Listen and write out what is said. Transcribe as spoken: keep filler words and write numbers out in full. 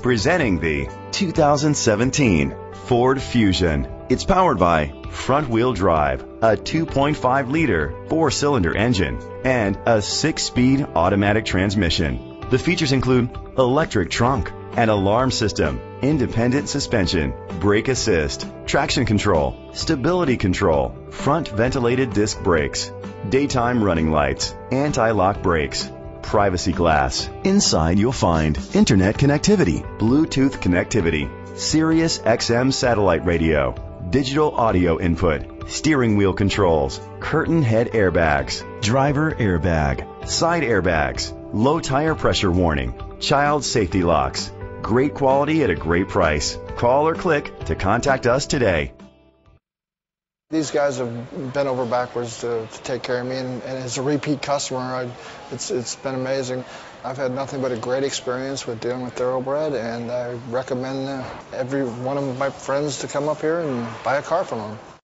Presenting the two thousand seventeen Ford Fusion. It's powered by front-wheel drive, a two point five liter four-cylinder engine, and a six-speed automatic transmission. The features include electric trunk, an alarm system, independent suspension, brake assist, traction control, stability control, front ventilated disc brakes, daytime running lights, anti-lock brakes, privacy glass. Inside you'll find internet connectivity, Bluetooth connectivity, Sirius X M satellite radio, digital audio input, steering wheel controls, curtain head airbags, driver airbag, side airbags, low tire pressure warning, child safety locks. Great quality at a great price. Call or click to contact us today. These guys have bent over backwards to, to take care of me, and, and as a repeat customer, I, it's, it's been amazing. I've had nothing but a great experience with dealing with Thoroughbred, and I recommend every one of my friends to come up here and buy a car from them.